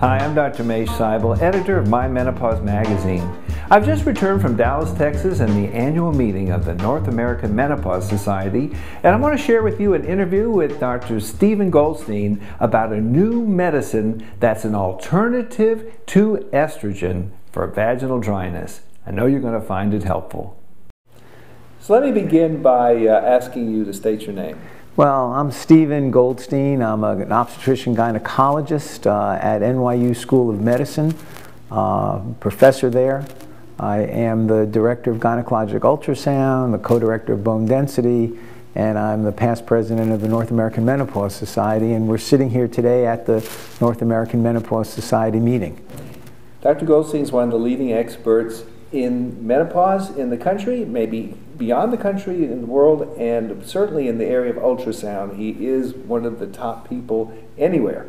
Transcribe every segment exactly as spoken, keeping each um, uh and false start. Hi, I'm Doctor Mache Seibel, editor of My Menopause Magazine. I've just returned from Dallas, Texas and the annual meeting of the North American Menopause Society, and I want to share with you an interview with Doctor Steven Goldstein about a new medicine that's an alternative to estrogen for vaginal dryness. I know you're going to find it helpful. So let me begin by uh, asking you to state your name. Well, I'm Steven Goldstein. I'm a, an obstetrician gynecologist uh, at N Y U School of Medicine, uh, professor there. I am the director of gynecologic ultrasound, the co-director of bone density, and I'm the past president of the North American Menopause Society, and we're sitting here today at the North American Menopause Society meeting. Doctor Goldstein is one of the leading experts in menopause in the country, maybe beyond the country, in the world, and certainly in the area of ultrasound. He is one of the top people anywhere.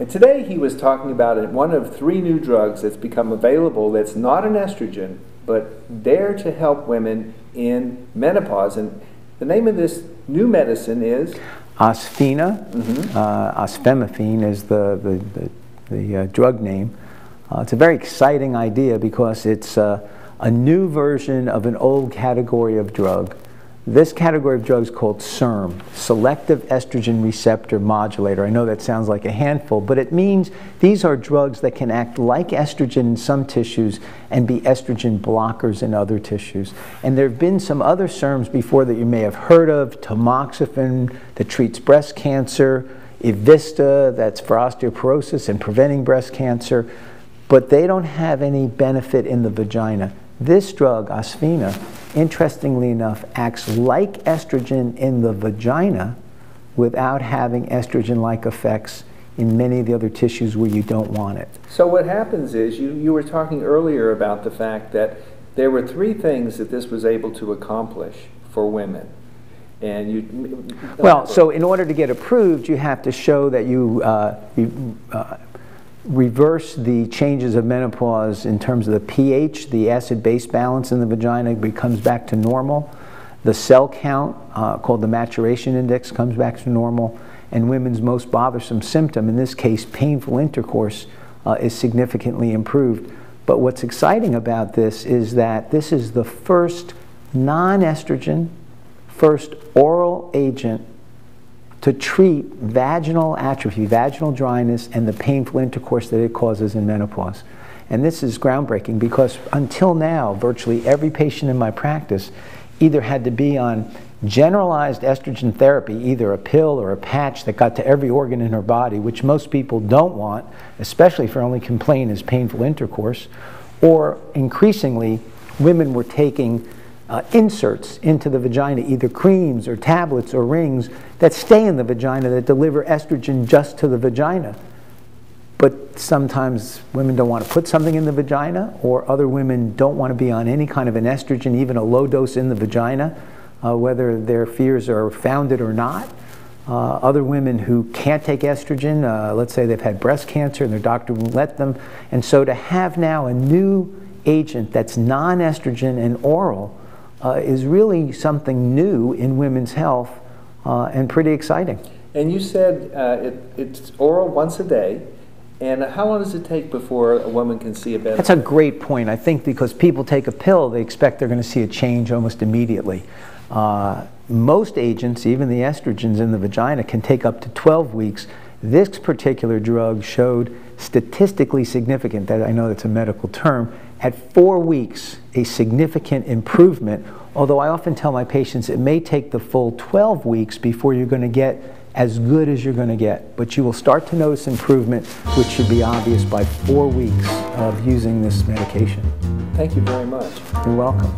And today he was talking about one of three new drugs that's become available that's not an estrogen, but there to help women in menopause. And the name of this new medicine is? Osphena. Mm-hmm. uh, Osfemaphine is the, the, the, the uh, drug name. Uh, it's a very exciting idea because it's uh, a new version of an old category of drug. This category of drugs is called S E R M, selective estrogen receptor modulator. I know that sounds like a handful, but it means these are drugs that can act like estrogen in some tissues and be estrogen blockers in other tissues. And there have been some other S E R Ms before that you may have heard of, Tamoxifen that treats breast cancer, Evista that's for osteoporosis and preventing breast cancer, but they don't have any benefit in the vagina. This drug, Osphena, interestingly enough, acts like estrogen in the vagina without having estrogen-like effects in many of the other tissues where you don't want it. So what happens is, you, you were talking earlier about the fact that there were three things that this was able to accomplish for women. And you, well, so in order to get approved, you have to show that you, uh, you uh, reverse the changes of menopause in terms of the pH, the acid-base balance in the vagina becomes back to normal. The cell count, uh, called the maturation index, comes back to normal. And women's most bothersome symptom, in this case painful intercourse, uh, is significantly improved. But what's exciting about this is that this is the first non-estrogen, first oral agent to treat vaginal atrophy, vaginal dryness, and the painful intercourse that it causes in menopause. And this is groundbreaking because until now, virtually every patient in my practice either had to be on generalized estrogen therapy, either a pill or a patch that got to every organ in her body, which most people don't want, especially if her only complaint is painful intercourse, or increasingly, women were taking Uh, inserts into the vagina, either creams or tablets or rings that stay in the vagina that deliver estrogen just to the vagina. But sometimes women don't want to put something in the vagina, or other women don't want to be on any kind of an estrogen, even a low dose in the vagina, uh, whether their fears are founded or not. Uh, other women who can't take estrogen, uh, let's say they've had breast cancer and their doctor won't let them. And so to have now a new agent that's non-estrogen and oral Uh, is really something new in women's health uh, and pretty exciting. And you said uh, it, it's oral once a day, and how long does it take before a woman can see a benefit? That's a great point. I think because people take a pill, they expect they're going to see a change almost immediately. Uh, most agents, even the estrogens in the vagina, can take up to twelve weeks. This particular drug showed statistically significant, that I know that's a medical term, at four weeks, a significant improvement, although I often tell my patients it may take the full twelve weeks before you're going to get as good as you're going to get. But you will start to notice improvement, which should be obvious by four weeks of using this medication. Thank you very much. You're welcome.